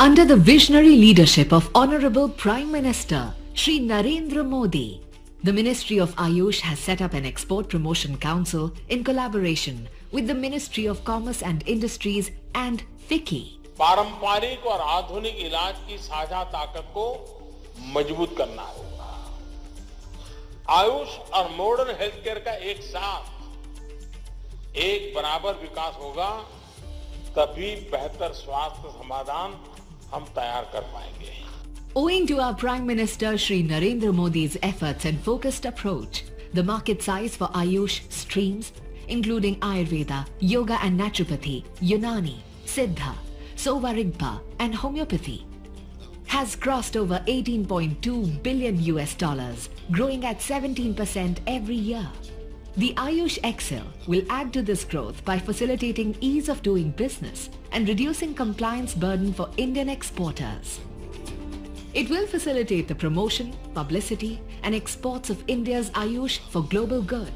under the visionary leadership of Honorable Prime Minister Shri Narendra Modi, the Ministry of Ayush has set up an Export Promotion Council in collaboration with the Ministry of Commerce and Industries and FICCI. पारंपरिक और आधुनिक इलाज की साझा ताकत को मजबूत करना होगा। आयुष और मॉडर्न हेल्थ केयर का एक साथ एक बराबर विकास होगा, तभी बेहतर स्वास्थ्य समाधान हम तैयार कर पाएंगे। Owing to our Prime Minister Shri Narendra Modi's efforts and focused approach, the market size for Ayush streams, including Ayurveda, Yoga and Naturopathy, Yunani, Siddha, Sowa Rigpa and Homeopathy, has crossed over $18.2 billion, growing at 17% every year. The Ayush XL will add to this growth by facilitating ease of doing business and reducing compliance burden for Indian exporters. It will facilitate the promotion, publicity and exports of India's Ayush for global good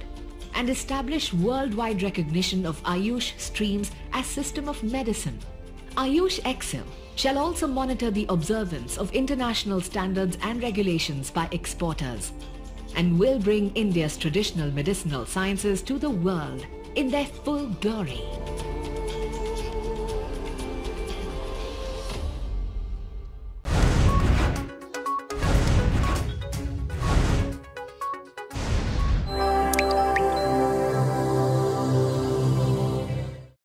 and establish worldwide recognition of Ayush streams as system of medicine. Ayush XL shall also monitor the observance of international standards and regulations by exporters and will bring India's traditional medicinal sciences to the world in their full glory.